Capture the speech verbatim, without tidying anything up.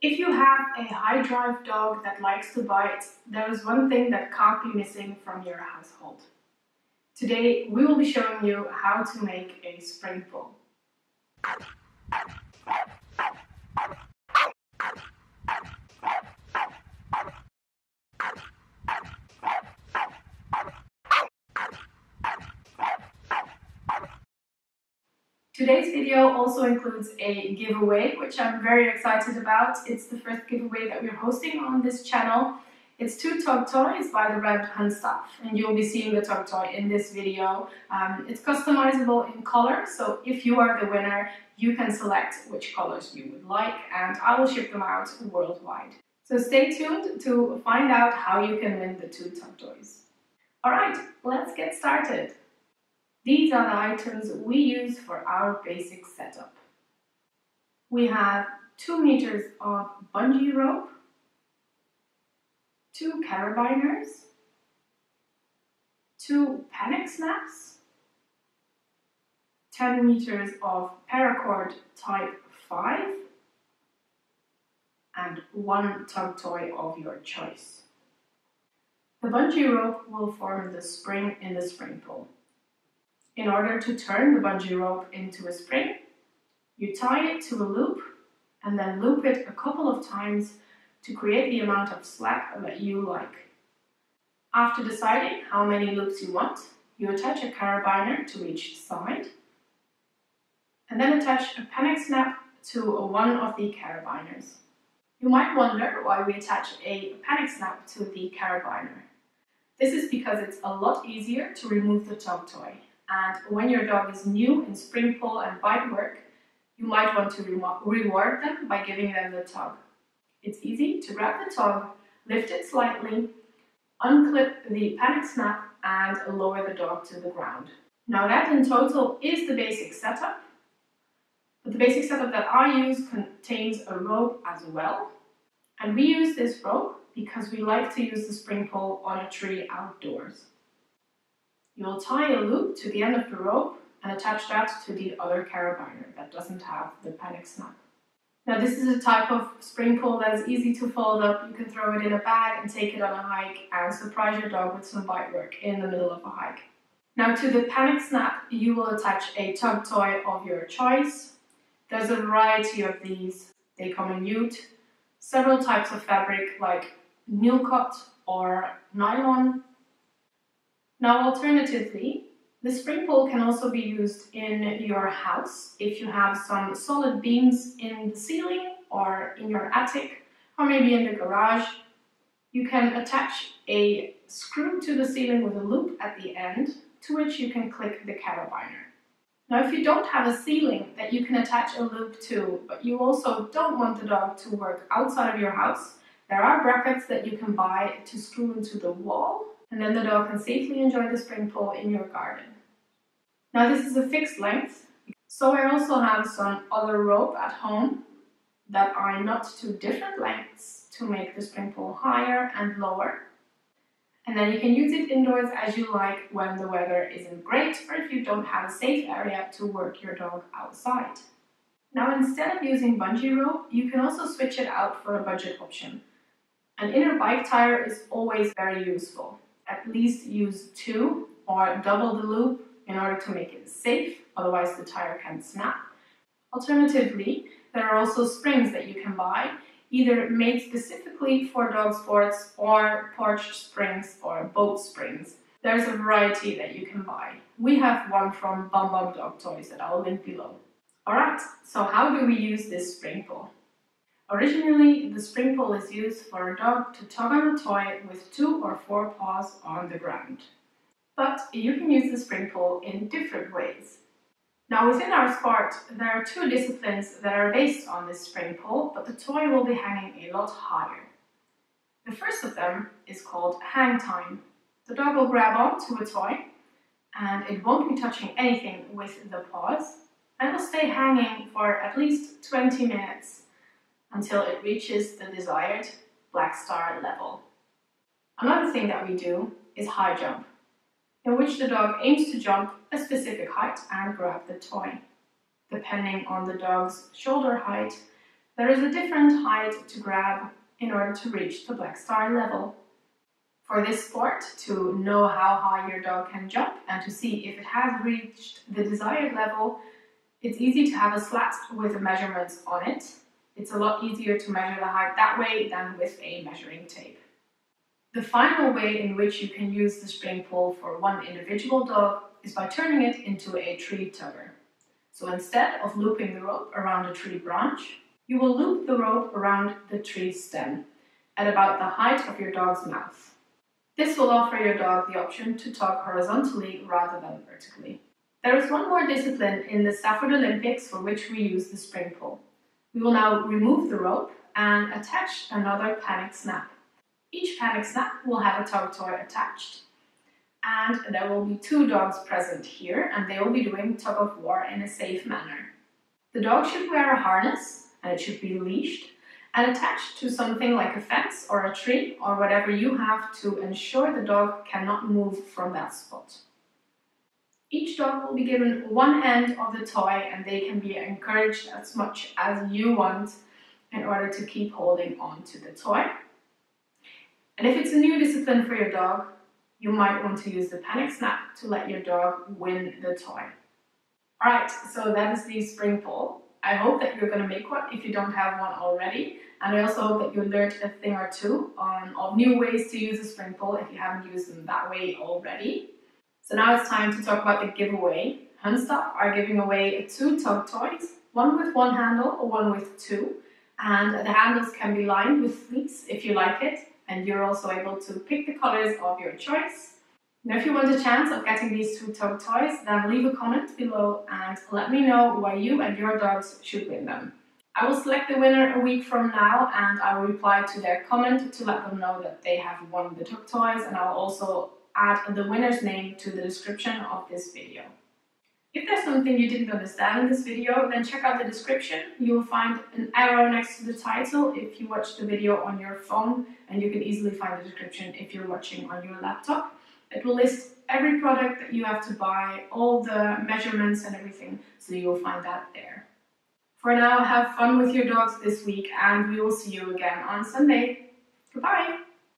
If you have a high drive dog that likes to bite, there is one thing that can't be missing from your household. Today we will be showing you how to make a spring pole. Today's video also includes a giveaway, which I'm very excited about. It's the first giveaway that we're hosting on this channel. It's two dog toys by the brand Hundstaff, and you'll be seeing the dog toy in this video. Um, it's customizable in color, so if you are the winner, you can select which colors you would like, and I will ship them out worldwide. So stay tuned to find out how you can win the two dog toys. Alright, let's get started. These are the items we use for our basic setup. We have two meters of bungee rope, two carabiners, two panic snaps, ten meters of paracord type five, and one tug toy of your choice. The bungee rope will form the spring in the spring pole. In order to turn the bungee rope into a spring, you tie it to a loop and then loop it a couple of times to create the amount of slack that you like. After deciding how many loops you want, you attach a carabiner to each side and then attach a panic snap to one of the carabiners. You might wonder why we attach a panic snap to the carabiner. This is because it's a lot easier to remove the dog toy. And when your dog is new in spring pole and bite work, you might want to re reward them by giving them the tug. It's easy to grab the tug, lift it slightly, unclip the panic snap, and lower the dog to the ground. Now that in total is the basic setup, but the basic setup that I use contains a rope as well. And we use this rope because we like to use the spring pole on a tree outdoors. You'll tie a loop to the end of the rope and attach that to the other carabiner that doesn't have the panic snap. Now this is a type of spring pole that is easy to fold up. You can throw it in a bag and take it on a hike and surprise your dog with some bite work in the middle of a hike. Now to the panic snap you will attach a tug toy of your choice. There's a variety of these. They come in jute, several types of fabric like nylcot or nylon. Now alternatively, the spring pole can also be used in your house if you have some solid beams in the ceiling or in your attic or maybe in the garage. You can attach a screw to the ceiling with a loop at the end to which you can click the carabiner. Now if you don't have a ceiling that you can attach a loop to, but you also don't want the dog to work outside of your house, there are brackets that you can buy to screw into the wall. And then the dog can safely enjoy the spring pole in your garden. Now this is a fixed length, so I also have some other rope at home that are not too different lengths to make the spring pole higher and lower. And then you can use it indoors as you like when the weather isn't great or if you don't have a safe area to work your dog outside. Now instead of using bungee rope, you can also switch it out for a budget option. An inner bike tire is always very useful. At least use two or double the loop in order to make it safe, otherwise the tire can snap. Alternatively, there are also springs that you can buy, either made specifically for dog sports or porch springs or boat springs. There's a variety that you can buy. We have one from BamBam Dog Toys that I'll link below. Alright, so how do we use this spring pole? Originally, the spring pole is used for a dog to tug on a toy with two or four paws on the ground. But you can use the spring pole in different ways. Now within our sport, there are two disciplines that are based on this spring pole, but the toy will be hanging a lot higher. The first of them is called hang time. The dog will grab onto a toy and it won't be touching anything with the paws and will stay hanging for at least twenty minutes. Until it reaches the desired black star level. Another thing that we do is high jump, in which the dog aims to jump a specific height and grab the toy. Depending on the dog's shoulder height, There is a different height to grab in order to reach the black star level. For this sport, to know how high your dog can jump and to see if it has reached the desired level, it's easy to have a slat with the measurements on it. It's a lot easier to measure the height that way than with a measuring tape. The final way in which you can use the spring pole for one individual dog is by turning it into a tree tugger. So instead of looping the rope around a tree branch, you will loop the rope around the tree stem at about the height of your dog's mouth. This will offer your dog the option to tug horizontally rather than vertically. There is one more discipline in the Stafford Olympics for which we use the spring pole. We will now remove the rope and attach another panic snap. Each panic snap will have a tug toy attached, and there will be two dogs present here, and they will be doing tug of war in a safe manner. The dog should wear a harness, and it should be leashed and attached to something like a fence or a tree or whatever you have to ensure the dog cannot move from that spot. Each dog will be given one end of the toy, and they can be encouraged as much as you want in order to keep holding on to the toy. And if it's a new discipline for your dog, you might want to use the panic snap to let your dog win the toy. Alright, so that is the spring pole. I hope that you're going to make one if you don't have one already. And I also hope that you learned a thing or two on, on new ways to use a spring pole if you haven't used them that way already. So now it's time to talk about the giveaway. Hundstaff are giving away two tug toys, one with one handle or one with two. And the handles can be lined with fleece if you like it. And you're also able to pick the colors of your choice. Now, if you want a chance of getting these two tug toys, then leave a comment below and let me know why you and your dogs should win them. I will select the winner a week from now, and I will reply to their comment to let them know that they have won the tug toys, and I will also add the winner's name to the description of this video. If there's something you didn't understand in this video, then check out the description. You will find an arrow next to the title if you watch the video on your phone, and you can easily find the description if you're watching on your laptop. It will list every product that you have to buy, all the measurements and everything, so you will find that there. For now, have fun with your dogs this week, and we will see you again on Sunday. Goodbye!